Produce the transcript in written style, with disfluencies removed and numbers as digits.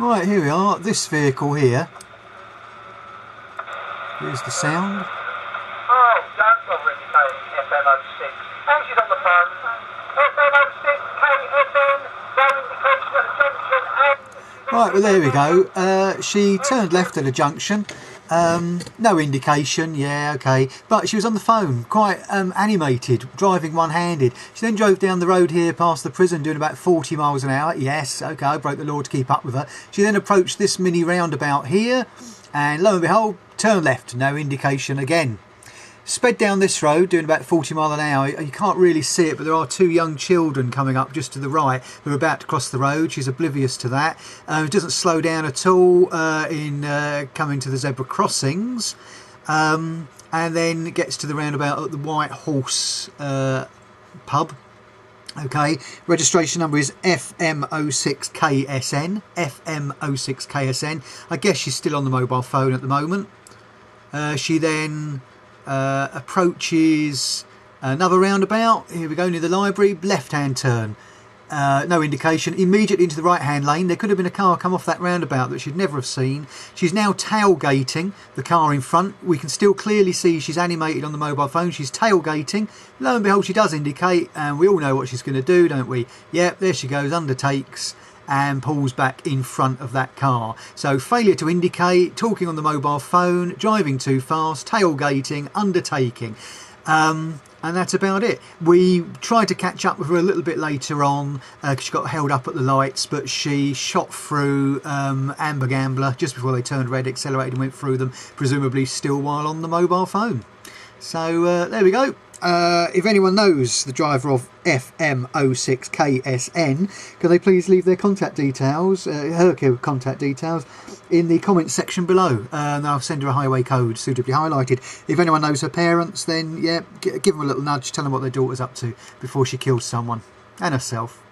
Right, here we are, this vehicle here. Here's the sound. Hi, John from FM06. Engine on the phone. FM06 KSN, going to Coachman Junction 8. Right, well there we go. She turned left at a junction. No indication, yeah, okay. But she was on the phone, quite animated, driving one-handed. She then drove down the road here past the prison doing about 40 miles an hour. Yes, okay, I broke the law to keep up with her. She then approached this mini roundabout here and lo and behold, turned left, no indication again. Sped down this road doing about 40 miles an hour. You can't really see it, but there are two young children coming up just to the right who are about to cross the road. She's oblivious to that. It doesn't slow down at all in coming to the zebra crossings, and then gets to the roundabout at the White Horse pub. Okay, registration number is FM06 KSN. FM06 KSN. I guess she's still on the mobile phone at the moment. She then approaches another roundabout. Here we go, near the library, left-hand turn, no indication, immediately into the right-hand lane. There could have been a car come off that roundabout that she'd never have seen. She's now tailgating the car in front. We can still clearly see she's animated on the mobile phone. She's tailgating. Lo and behold, she does indicate, and we all know what she's going to do, don't we? Yep, there she goes, undertakes and pulls back in front of that car. So failure to indicate, talking on the mobile phone, driving too fast, tailgating, undertaking. And that's about it. We tried to catch up with her a little bit later on because she got held up at the lights, but she shot through Amber Gambler just before they turned red, accelerated and went through them, presumably still while on the mobile phone. So there we go. If anyone knows the driver of FM06KSN, can they please leave their contact details, her contact details, in the comments section below, and I'll send her a highway code suitably highlighted. If anyone knows her parents, then yeah, give them a little nudge, tell them what their daughter's up to before she kills someone and herself.